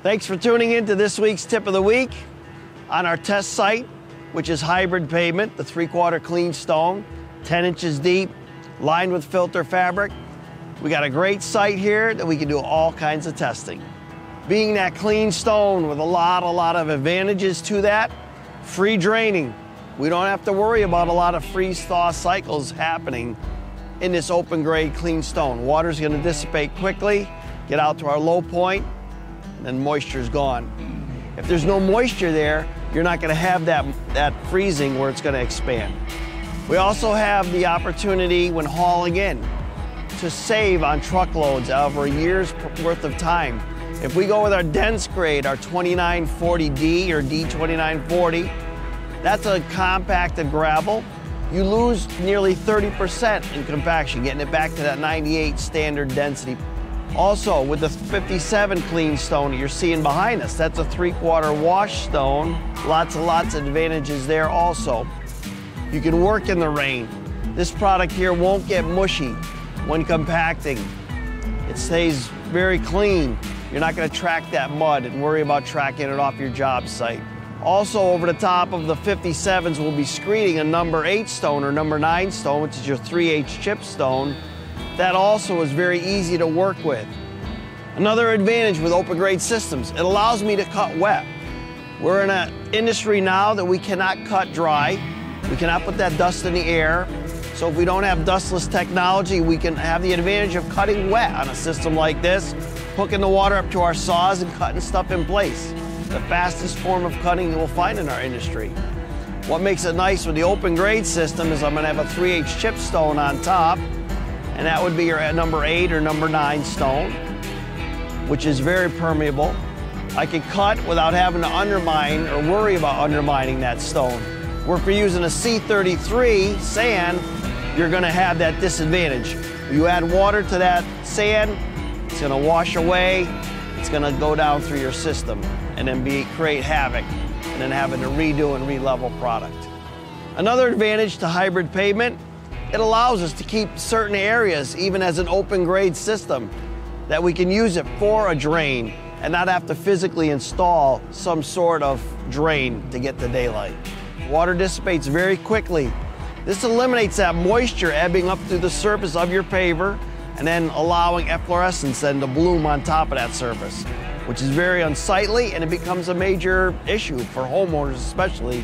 Thanks for tuning in to this week's Tip of the Week. On our test site, which is hybrid pavement, the 3/4 clean stone, 10 inches deep, lined with filter fabric. We got a great site here that we can do all kinds of testing. Being that clean stone with a lot of advantages to that, free draining. We don't have to worry about a lot of freeze-thaw cycles happening in this open grade clean stone. Water's gonna dissipate quickly, get out to our low point, and then moisture's gone. If there's no moisture there, you're not gonna have that freezing where it's gonna expand. We also have the opportunity when hauling in to save on truckloads over a year's worth of time. If we go with our dense grade, our 2940D or D2940, that's a compacted gravel. You lose nearly 30% in compaction, getting it back to that 98 standard density. Also, with the 57 clean stone that you're seeing behind us, that's a 3/4 wash stone. Lots of advantages there also. You can work in the rain. This product here won't get mushy when compacting. It stays very clean. You're not gonna track that mud and worry about tracking it off your job site. Also, over the top of the 57s, we'll be screening a number 8 stone or number 9 stone, which is your 3H chip stone. That also is very easy to work with. Another advantage with open grade systems, it allows me to cut wet. We're in an industry now that we cannot cut dry. We cannot put that dust in the air. So if we don't have dustless technology, we can have the advantage of cutting wet on a system like this, hooking the water up to our saws and cutting stuff in place. The fastest form of cutting you will find in our industry. What makes it nice with the open grade system is I'm gonna have a 3H chip stone on top, and that would be your number 8 or number 9 stone, which is very permeable. I can cut without having to undermine or worry about undermining that stone. Where if you're using a C33 sand, you're gonna have that disadvantage. You add water to that sand, it's gonna wash away, it's gonna go down through your system and then create havoc and then having to redo and re-level product. Another advantage to hybrid pavement, it allows us to keep certain areas even as an open grade system that we can use it for a drain and not have to physically install some sort of drain to get the daylight. Water dissipates very quickly. This eliminates that moisture ebbing up through the surface of your paver and then allowing efflorescence then to bloom on top of that surface, which is very unsightly, and it becomes a major issue for homeowners especially,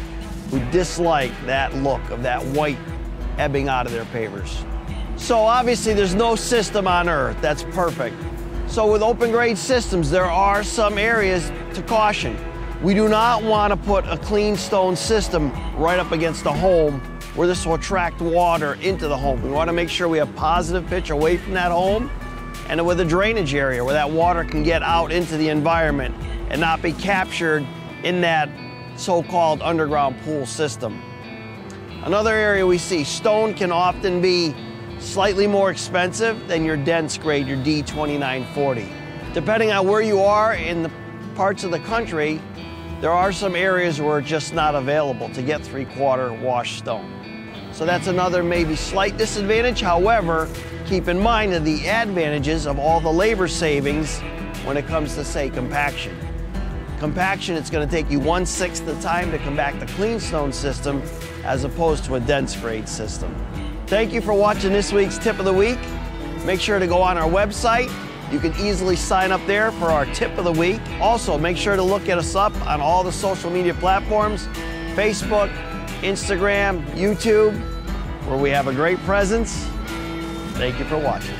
who dislike that look of that white ebbing out of their pavers. So obviously there's no system on earth that's perfect. So with open grade systems, there are some areas to caution. We do not want to put a clean stone system right up against the home where this will attract water into the home. We want to make sure we have positive pitch away from that home and with a drainage area where that water can get out into the environment and not be captured in that so-called underground pool system. Another area we see, stone can often be slightly more expensive than your dense grade, your D2940. Depending on where you are in the parts of the country, there are some areas where it's just not available to get 3/4 wash stone. So that's another maybe slight disadvantage. However, keep in mind that the advantages of all the labor savings when it comes to, say, compaction. Compaction, it's gonna take you 1/6 the time to come back to clean stone system as opposed to a dense grade system. Thank you for watching this week's Tip of the Week. Make sure to go on our website. You can easily sign up there for our Tip of the Week. Also, make sure to look at us up on all the social media platforms, Facebook, Instagram, YouTube, where we have a great presence. Thank you for watching.